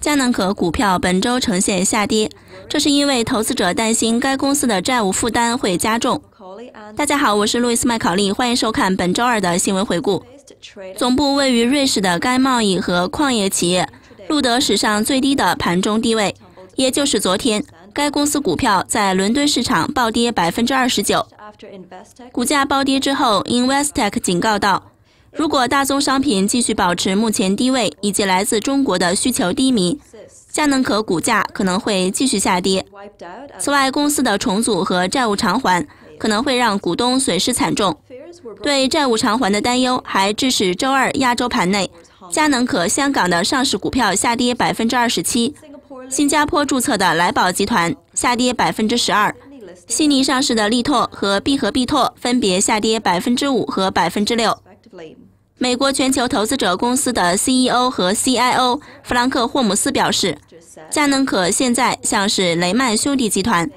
佳能可股票本周呈现下跌，这是因为投资者担心该公司的债务负担会加重。大家好，我是路易斯麦考利，欢迎收看本周二的新闻回顾。总部位于瑞士的该贸易和矿业企业录得史上最低的盘中低位，也就是昨天，该公司股票在伦敦市场暴跌 29%。股价暴跌之后 ，Investec 警告道。 如果大宗商品继续保持目前低位，以及来自中国的需求低迷，佳能可股价可能会继续下跌。此外，公司的重组和债务偿还可能会让股东损失惨重。对债务偿还的担忧还致使周二亚洲盘内，佳能可香港的上市股票下跌 27%， 新加坡注册的来宝集团下跌 12%， 悉尼上市的力拓和必和必拓分别下跌 5% 和 6%。 美国全球投资者公司的 CEO 和 CIO 弗兰克·霍姆斯表示，佳能可现在像是雷曼兄弟集团，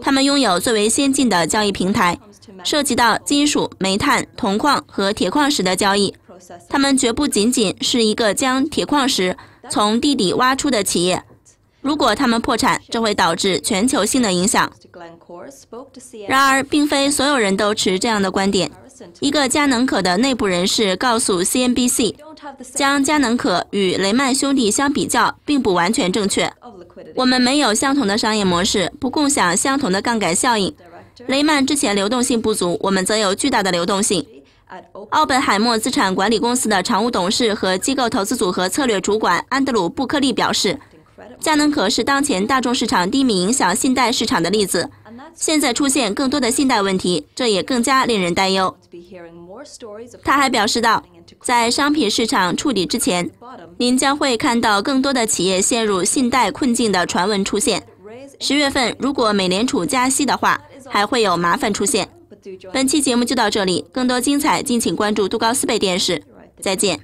他们拥有最为先进的交易平台，涉及到金属、煤炭、铜矿和铁矿石的交易。他们绝不仅仅是一个将铁矿石从地底挖出的企业。如果他们破产，这会导致全球性的影响。然而，并非所有人都持这样的观点。 一个佳能可的内部人士告诉 CNBC， 将佳能可与雷曼兄弟相比较并不完全正确。我们没有相同的商业模式，不共享相同的杠杆效应。雷曼之前流动性不足，我们则有巨大的流动性。奥本海默资产管理公司的常务董事和机构投资组合策略主管安德鲁·布克利表示，佳能可是当前大众市场低迷影响信贷市场的例子。 现在出现更多的信贷问题，这也更加令人担忧。他还表示道，在商品市场触底之前，您将会看到更多的企业陷入信贷困境的传闻出现。10月份如果美联储加息的话，还会有麻烦出现。本期节目就到这里，更多精彩敬请关注杜高斯贝电视。再见。